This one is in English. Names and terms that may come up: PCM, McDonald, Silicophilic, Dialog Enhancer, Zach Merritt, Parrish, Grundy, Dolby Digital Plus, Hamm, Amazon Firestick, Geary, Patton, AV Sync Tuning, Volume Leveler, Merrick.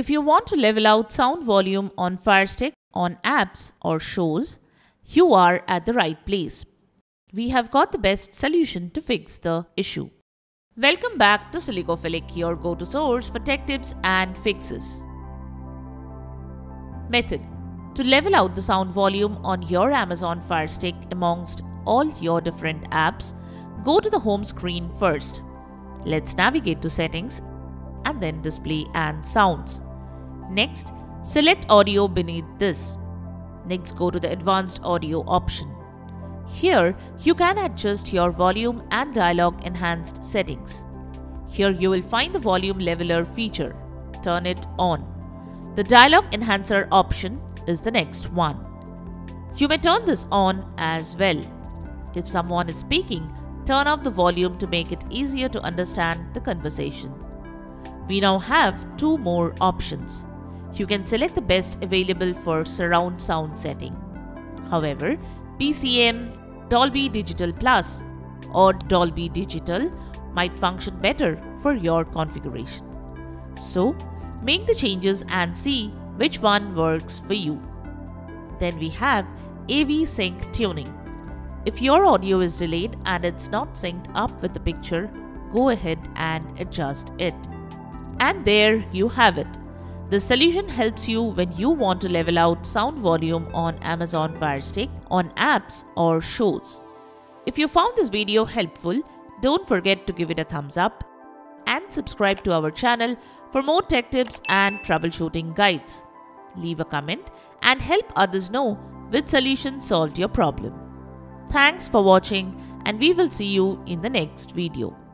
If you want to level out sound volume on Firestick on apps or shows, you are at the right place. We have got the best solution to fix the issue. Welcome back to Silicophilic, your go-to source for tech tips and fixes. Method: to level out the sound volume on your Amazon Firestick amongst all your different apps, go to the home screen first. Let's navigate to Settings and then Display and Sounds. Next, select Audio beneath this. Next, go to the Advanced Audio option. Here, you can adjust your volume and dialog enhanced settings. Here you will find the Volume Leveler feature. Turn it on. The Dialog Enhancer option is the next one. You may turn this on as well. If someone is speaking, turn up the volume to make it easier to understand the conversation. We now have two more options. You can select the best available for surround sound setting. However, PCM, Dolby Digital Plus or Dolby Digital might function better for your configuration. So, make the changes and see which one works for you. Then we have AV Sync Tuning. If your audio is delayed and it's not synced up with the picture, go ahead and adjust it. And there you have it. This solution helps you when you want to level out sound volume on Amazon Firestick on apps or shows. If you found this video helpful, don't forget to give it a thumbs up and subscribe to our channel for more tech tips and troubleshooting guides. Leave a comment and help others know which solution solved your problem. Thanks for watching, and we will see you in the next video.